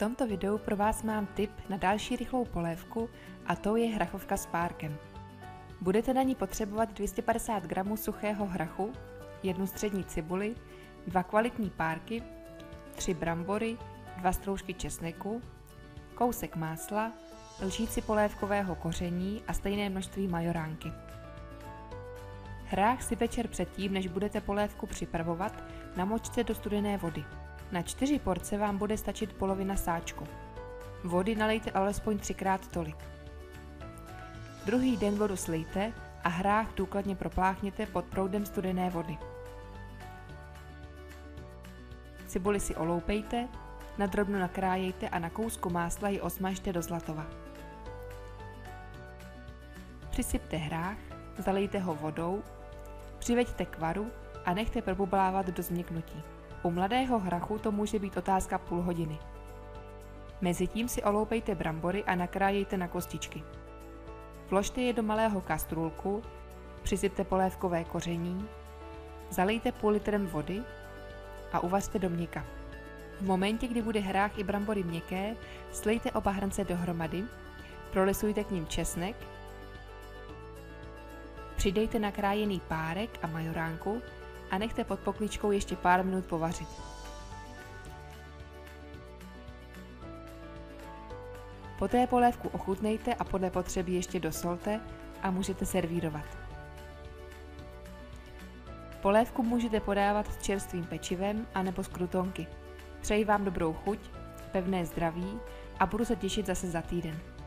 V tomto videu pro vás mám tip na další rychlou polévku a to je hrachovka s párkem. Budete na ní potřebovat 250 g suchého hrachu, 1 střední cibuli, 2 kvalitní párky, 3 brambory, 2 stroužky česneku, kousek másla, lžíci polévkového koření a stejné množství majoránky. Hrách si večer předtím, než budete polévku připravovat, namočte do studené vody. Na 4 porce vám bude stačit polovina sáčku. Vody nalijte alespoň 3krát tolik. Druhý den vodu slijte a hrách důkladně propláchněte pod proudem studené vody. Cibuli si oloupejte, na drobno nakrájejte a na kousku másla ji osmažte do zlatova. Přisypte hrách, zalijte ho vodou, přiveďte k varu a nechte probublávat do změknutí. U mladého hrachu to může být otázka půl hodiny. Mezitím si oloupejte brambory a nakrájejte na kostičky. Vložte je do malého kastrůlku, přisypte polévkové koření, zalijte půl litrem vody a uvařte do měka. V momentě, kdy bude hrách i brambory měkké, slejte oba hrnce dohromady, prolisujte k nim česnek, přidejte nakrájený párek a majoránku a nechte pod pokličkou ještě pár minut povařit. Poté polévku ochutnejte a podle potřeby ještě dosolte a můžete servírovat. Polévku můžete podávat s čerstvým pečivem anebo z krutonky. Přeji vám dobrou chuť, pevné zdraví a budu se těšit zase za týden.